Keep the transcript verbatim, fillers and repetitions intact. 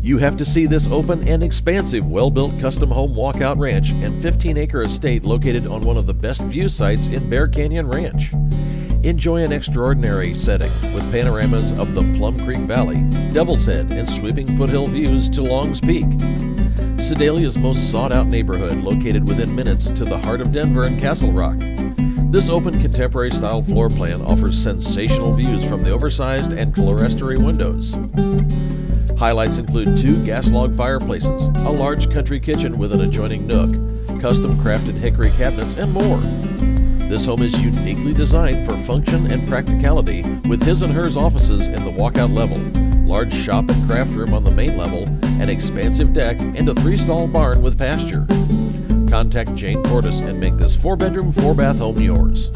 You have to see this open and expansive, well-built custom home walkout ranch and fifteen acre estate located on one of the best view sites in Bear Canyon Ranch. Enjoy an extraordinary setting with panoramas of the Plum Creek Valley, Devil's Head, and sweeping foothill views to Longs Peak. Sedalia's most sought-out neighborhood, located within minutes to the heart of Denver and Castle Rock. This open contemporary-style floor plan offers sensational views from the oversized and clerestory windows. Highlights include two gas log fireplaces, a large country kitchen with an adjoining nook, custom-crafted hickory cabinets, and more. This home is uniquely designed for function and practicality, with his and hers offices in the walkout level, large shop and craft room on the main level, an expansive deck, and a three-stall barn with pasture. Contact Jayne Cordes and make this four-bedroom, four-bath home yours.